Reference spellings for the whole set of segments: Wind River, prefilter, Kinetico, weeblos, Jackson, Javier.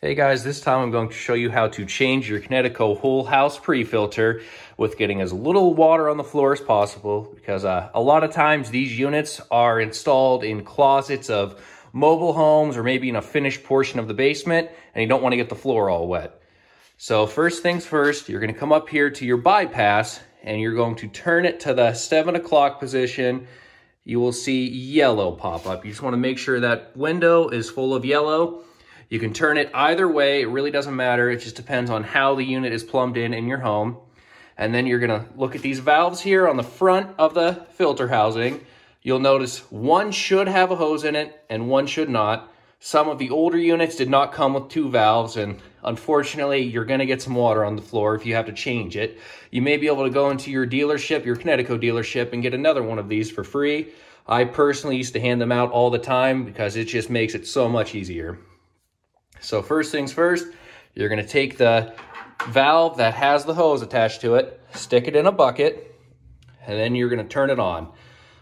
Hey guys, this time I'm going to show you how to change your Kinetico whole house pre-filter with getting as little water on the floor as possible, because a lot of times these units are installed in closets of mobile homes or maybe in a finished portion of the basement, and you don't want to get the floor all wet. So first things first, you're going to come up here to your bypass and you're going to turn it to the 7 o'clock position. You will see yellow pop up. You just want to make sure that window is full of yellow. You can turn it either way, it really doesn't matter. It just depends on how the unit is plumbed in your home. And then you're gonna look at these valves here on the front of the filter housing. You'll notice one should have a hose in it and one should not. Some of the older units did not come with two valves, and unfortunately, you're gonna get some water on the floor if you have to change it. You may be able to go into your dealership, your Kinetico dealership, and get another one of these for free. I personally used to hand them out all the time because it just makes it so much easier. So first things first, you're going to take the valve that has the hose attached to it, stick it in a bucket, and then you're going to turn it on.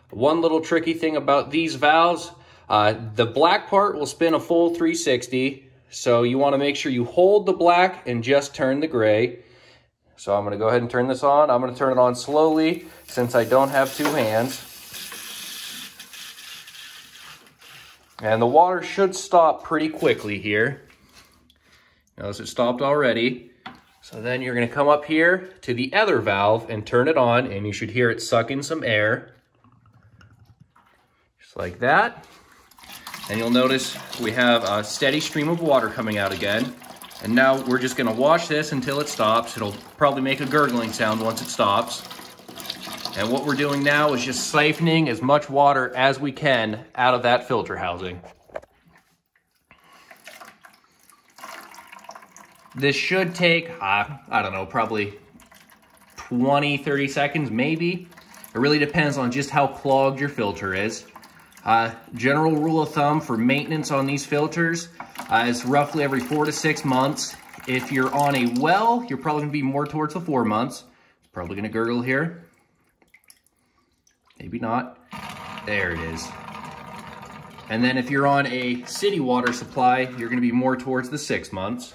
One little tricky thing about these valves, the black part will spin a full 360, so you want to make sure you hold the black and just turn the gray. So I'm going to go ahead and turn this on. I'm going to turn it on slowly since I don't have two hands. And the water should stop pretty quickly here. Notice it stopped already. So then you're going to come up here to the other valve and turn it on, and you should hear it suck in some air. Just like that. And you'll notice we have a steady stream of water coming out again. And now we're just going to wash this until it stops. It'll probably make a gurgling sound once it stops. And what we're doing now is just siphoning as much water as we can out of that filter housing. This should take, I don't know, probably 20, 30 seconds, maybe. It really depends on just how clogged your filter is. General rule of thumb for maintenance on these filters is roughly every 4 to 6 months. If you're on a well, you're probably gonna be more towards the 4 months. It's probably gonna gurgle here. Maybe not. There it is. And then if you're on a city water supply, you're going to be more towards the 6 months.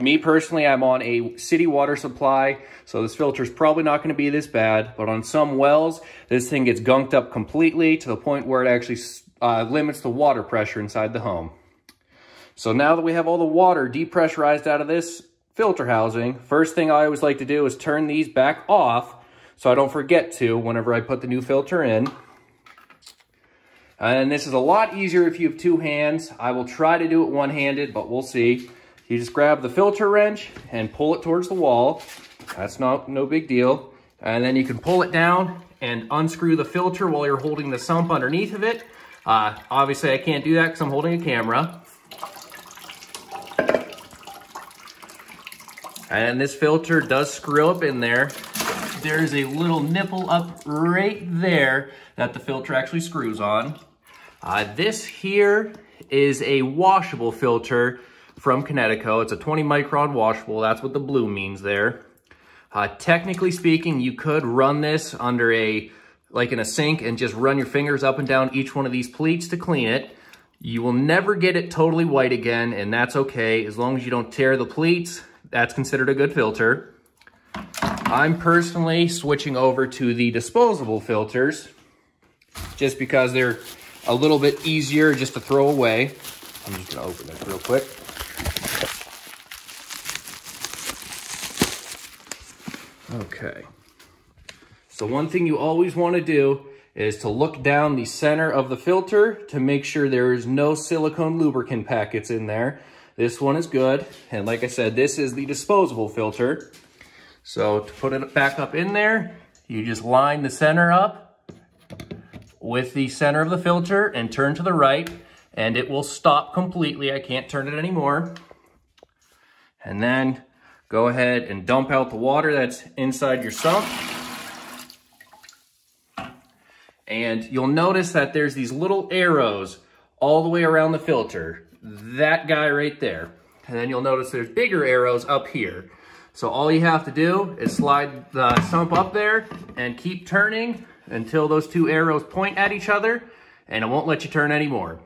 Me personally, I'm on a city water supply, so this filter is probably not going to be this bad. But on some wells, this thing gets gunked up completely to the point where it actually limits the water pressure inside the home. So now that we have all the water depressurized out of this filter housing, first thing I always like to do is turn these back off, so I don't forget to whenever I put the new filter in. And this is a lot easier if you have two hands. I will try to do it one-handed, but we'll see. You just grab the filter wrench and pull it towards the wall. That's no big deal. And then you can pull it down and unscrew the filter while you're holding the sump underneath of it. Obviously, I can't do that because I'm holding a camera. And this filter does screw up in there. There's a little nipple up right there that the filter actually screws on. This here is a washable filter from Kinetico. It's a 20 micron washable. That's what the blue means there. Technically speaking, you could run this under like in a sink and just run your fingers up and down each one of these pleats to clean it. You will never get it totally white again, and that's okay. As long as you don't tear the pleats, that's considered a good filter. I'm personally switching over to the disposable filters just because they're a little bit easier just to throw away. I'm just gonna open this real quick. Okay. So one thing you always wanna do is to look down the center of the filter to make sure there is no silicone lubricant packets in there. This one is good. And like I said, this is the disposable filter. So to put it back up in there, you just line the center up with the center of the filter and turn to the right, and it will stop completely. I can't turn it anymore. And then go ahead and dump out the water that's inside your sump. And you'll notice that there's these little arrows all the way around the filter. That guy right there. And then you'll notice there's bigger arrows up here. So all you have to do is slide the sump up there and keep turning until those two arrows point at each other, and it won't let you turn anymore.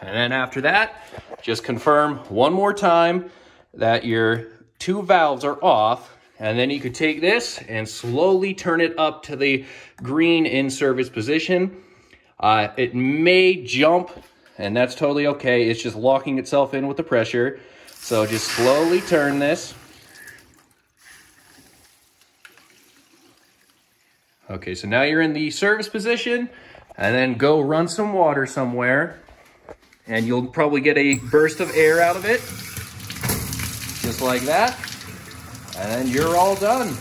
And then after that, just confirm one more time that your two valves are off, and then you could take this and slowly turn it up to the green in service position. It may jump, and that's totally okay. It's just locking itself in with the pressure. So just slowly turn this. Okay, so now you're in the service position, and then go run some water somewhere, and you'll probably get a burst of air out of it, just like that, and you're all done.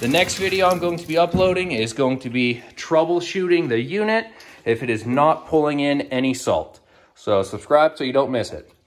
The next video I'm going to be uploading is going to be troubleshooting the unit if it is not pulling in any salt. So subscribe so you don't miss it.